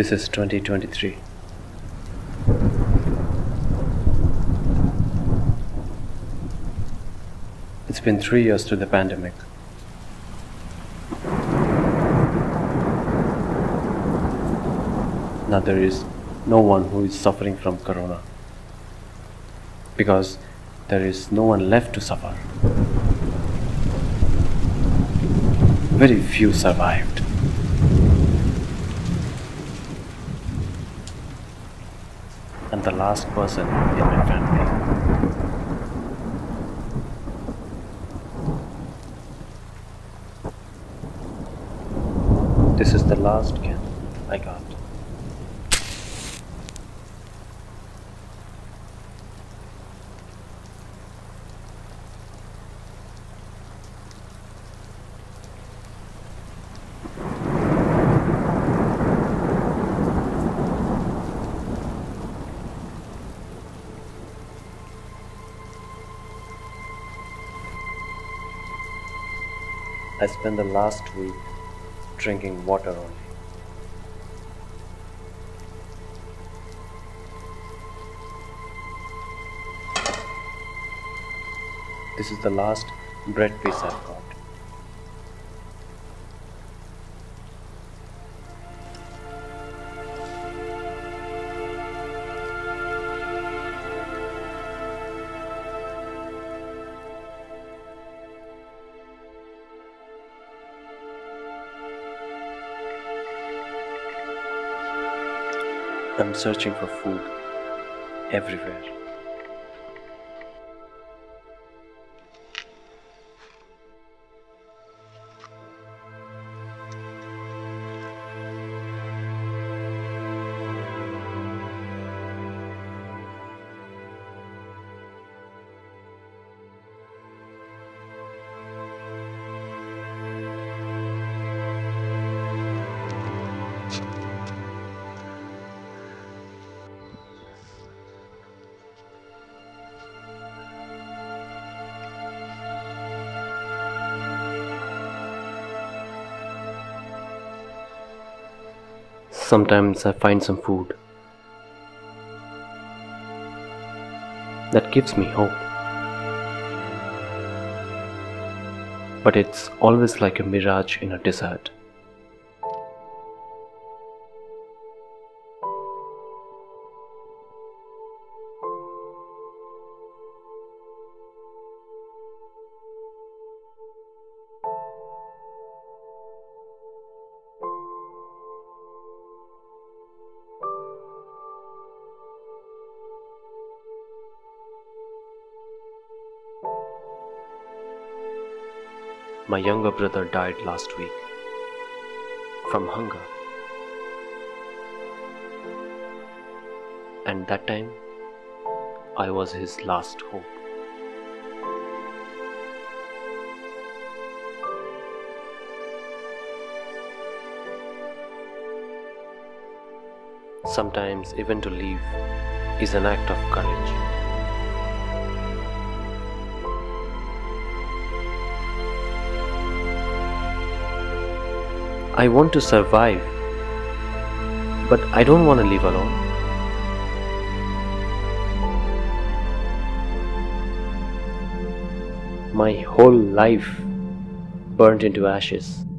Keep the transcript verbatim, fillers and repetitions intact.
This is twenty twenty-three. It's been three years to the pandemic. Now there is no one who is suffering from corona, because there is no one left to suffer. Very few survived. And the last person in my family. This is the last gift I got. I spent the last week drinking water only. This is the last bread piece I've got. I'm searching for food everywhere. Sometimes I find some food that gives me hope, but it's always like a mirage in a desert. My younger brother died last week from hunger, and that time I was his last hope. Sometimes even to leave is an act of courage. I want to survive, but I don't want to live alone. My whole life burned into ashes.